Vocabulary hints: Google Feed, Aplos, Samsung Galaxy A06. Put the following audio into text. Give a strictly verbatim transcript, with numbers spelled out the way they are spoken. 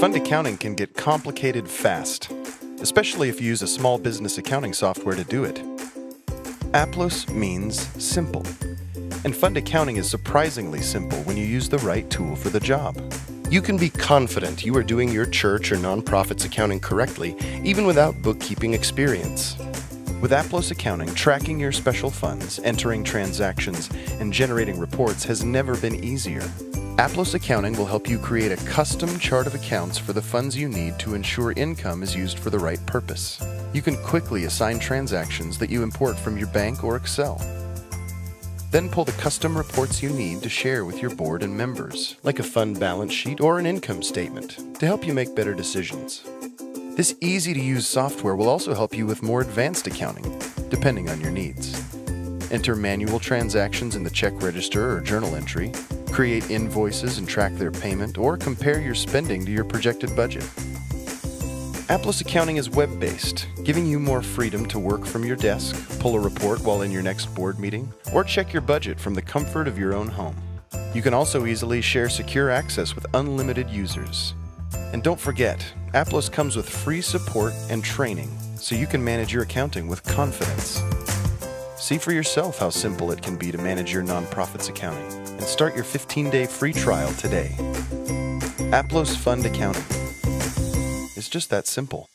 Fund accounting can get complicated fast, especially if you use a small business accounting software to do it. Aplos means simple, and fund accounting is surprisingly simple when you use the right tool for the job. You can be confident you are doing your church or nonprofit's accounting correctly, even without bookkeeping experience. With Aplos Accounting, tracking your special funds, entering transactions, and generating reports has never been easier. Aplos Accounting will help you create a custom chart of accounts for the funds you need to ensure income is used for the right purpose. You can quickly assign transactions that you import from your bank or Excel. Then pull the custom reports you need to share with your board and members, like a fund balance sheet or an income statement, to help you make better decisions. This easy-to-use software will also help you with more advanced accounting, depending on your needs. Enter manual transactions in the check register or journal entry, create invoices and track their payment, or compare your spending to your projected budget. Aplos Accounting is web-based, giving you more freedom to work from your desk, pull a report while in your next board meeting, or check your budget from the comfort of your own home. You can also easily share secure access with unlimited users. And don't forget, Aplos comes with free support and training, so you can manage your accounting with confidence. See for yourself how simple it can be to manage your nonprofit's accounting, and start your fifteen day free trial today. Aplos Fund Accounting. It's just that simple.